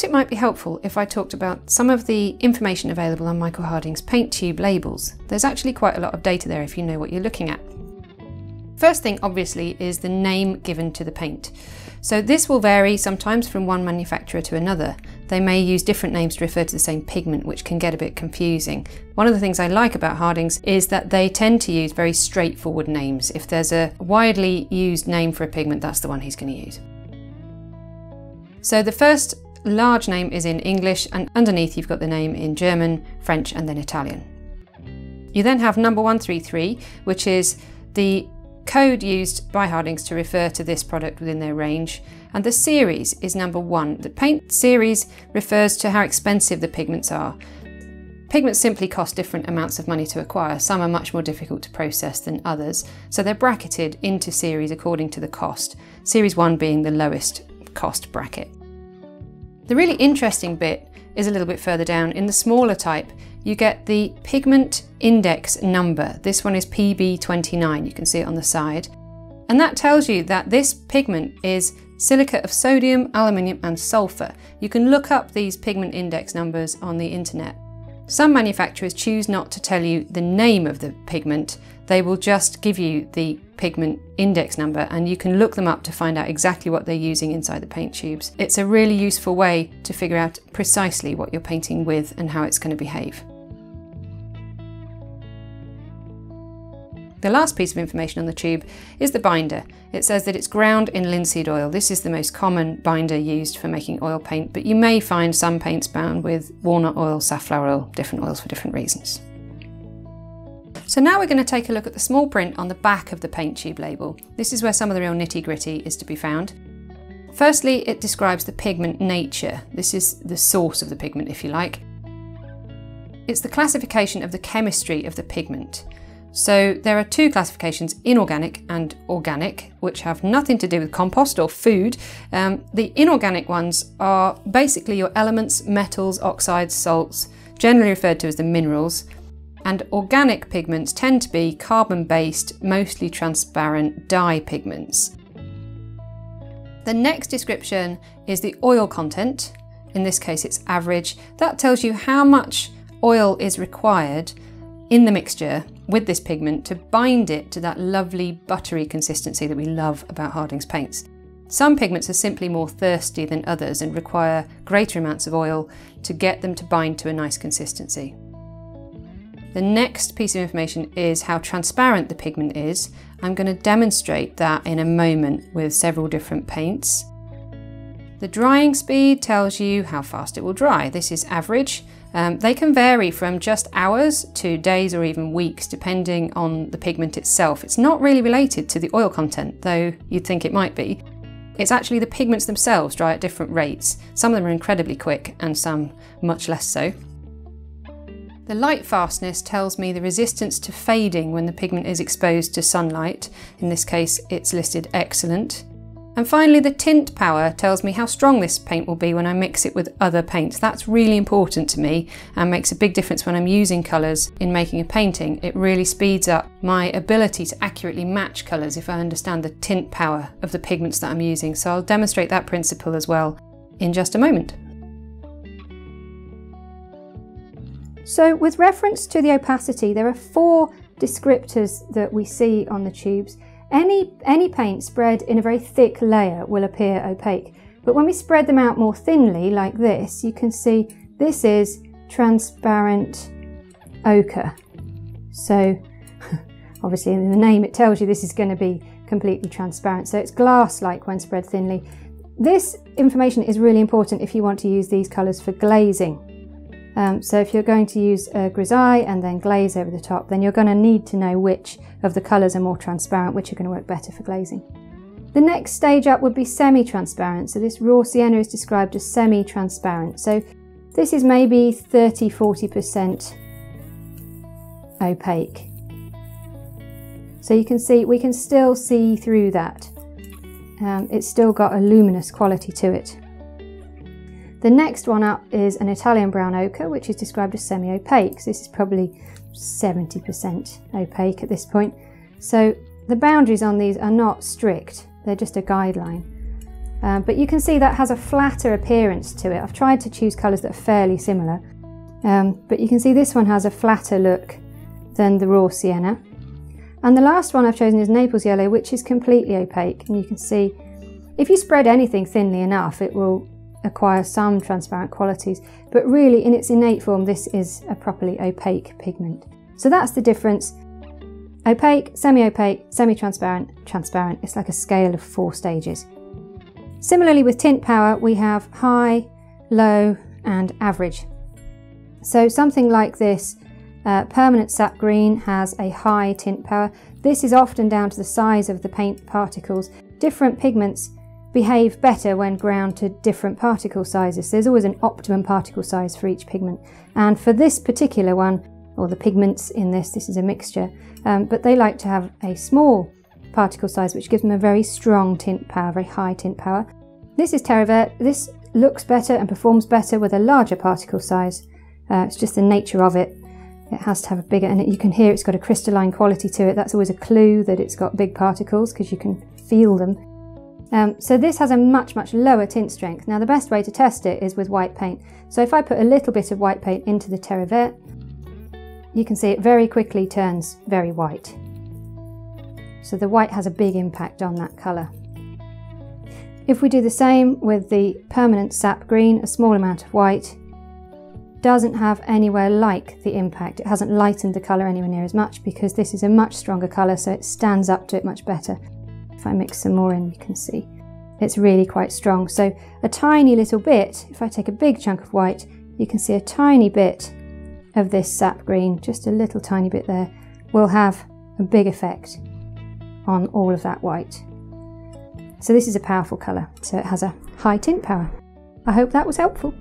thought it might be helpful if I talked about some of the information available on Michael Harding's paint tube labels. There's actually quite a lot of data there if you know what you're looking at. First thing, obviously, is the name given to the paint. So this will vary sometimes from one manufacturer to another. They may use different names to refer to the same pigment, which can get a bit confusing. One of the things I like about Harding's is that they tend to use very straightforward names. If there's a widely used name for a pigment, that's the one he's going to use. So the first large name is in English, and underneath you've got the name in German, French, and then Italian. You then have number 133, which is the code used by Harding's to refer to this product within their range, and the series is number 1. The paint series refers to how expensive the pigments are. Pigments simply cost different amounts of money to acquire. Some are much more difficult to process than others, so they're bracketed into series according to the cost, series 1 being the lowest cost bracket. The really interesting bit is a little bit further down. In the smaller type, you get the Pigment Index Number. This one is PB29, you can see it on the side. And that tells you that this pigment is silicate of sodium, aluminium and sulfur. You can look up these pigment index numbers on the internet. Some manufacturers choose not to tell you the name of the pigment. They will just give you the pigment index number, and you can look them up to find out exactly what they're using inside the paint tubes. It's a really useful way to figure out precisely what you're painting with and how it's going to behave. The last piece of information on the tube is the binder. It says that it's ground in linseed oil. This is the most common binder used for making oil paint, but you may find some paints bound with walnut oil, safflower oil, different oils for different reasons. So now we're going to take a look at the small print on the back of the paint tube label. This is where some of the real nitty-gritty is to be found. Firstly, it describes the pigment nature. This is the source of the pigment, if you like. It's the classification of the chemistry of the pigment. So there are two classifications, inorganic and organic, which have nothing to do with compost or food. The inorganic ones are basically your elements, metals, oxides, salts, generally referred to as the minerals. And organic pigments tend to be carbon-based, mostly transparent dye pigments. The next description is the oil content. In this case, it's average. That tells you how much oil is required in the mixture with this pigment to bind it to that lovely buttery consistency that we love about Harding's paints. Some pigments are simply more thirsty than others and require greater amounts of oil to get them to bind to a nice consistency. The next piece of information is how transparent the pigment is. I'm going to demonstrate that in a moment with several different paints. The drying speed tells you how fast it will dry. This is average. They can vary from just hours to days or even weeks, depending on the pigment itself. It's not really related to the oil content, though you'd think it might be. It's actually the pigments themselves dry at different rates. Some of them are incredibly quick and some much less so. The light fastness tells me the resistance to fading when the pigment is exposed to sunlight. In this case, it's listed excellent. And finally, the tint power tells me how strong this paint will be when I mix it with other paints. That's really important to me and makes a big difference when I'm using colours in making a painting. It really speeds up my ability to accurately match colours if I understand the tint power of the pigments that I'm using. So I'll demonstrate that principle as well in just a moment. So with reference to the opacity, there are 4 descriptors that we see on the tubes. Any paint spread in a very thick layer will appear opaque, but when we spread them out more thinly like this, you can see this is transparent ochre. So obviously in the name it tells you this is going to be completely transparent, so it's glass-like when spread thinly. This information is really important if you want to use these colours for glazing. So if you're going to use a grisaille and then glaze over the top, then you're going to need to know which of the colours are more transparent, which are going to work better for glazing. The next stage up would be semi-transparent. So this raw sienna is described as semi-transparent. So this is maybe 30–40% opaque. So you can see, we can still see through that. It's still got a luminous quality to it. The next one up is an Italian brown ochre, which is described as semi-opaque. So this is probably 70% opaque at this point. So the boundaries on these are not strict, they're just a guideline. But you can see that has a flatter appearance to it. I've tried to choose colours that are fairly similar, but you can see this one has a flatter look than the Raw Sienna. And the last one I've chosen is Naples Yellow, which is completely opaque, and you can see if you spread anything thinly enough it will acquire some transparent qualities, but really in its innate form this is a properly opaque pigment. So that's the difference: opaque, semi-opaque, semi-transparent, transparent. It's like a scale of 4 stages. Similarly with tint power we have high, low and average. So something like this Permanent Sap Green has a high tint power. This is often down to the size of the paint particles. Different pigments behave better when ground to different particle sizes. There's always an optimum particle size for each pigment, and for this particular one, or the pigments in this is a mixture, but they like to have a small particle size which gives them a very strong tint power, very high tint power. This is Terre Verte. This looks better and performs better with a larger particle size. It's just the nature of it. It has to have a bigger, and you can hear it's got a crystalline quality to it. That's always a clue that it's got big particles because you can feel them. So this has a much, much lower tint strength. Now the best way to test it is with white paint. So if I put a little bit of white paint into the Terre Verte, you can see it very quickly turns very white. So the white has a big impact on that colour. If we do the same with the Permanent Sap Green, a small amount of white doesn't have anywhere like the impact. It hasn't lightened the colour anywhere near as much because this is a much stronger colour, so it stands up to it much better. If I mix some more in, you can see it's really quite strong. So a tiny little bit, if I take a big chunk of white, you can see a tiny bit of this sap green, just a little tiny bit there, will have a big effect on all of that white. So this is a powerful colour, so it has a high tint power. I hope that was helpful.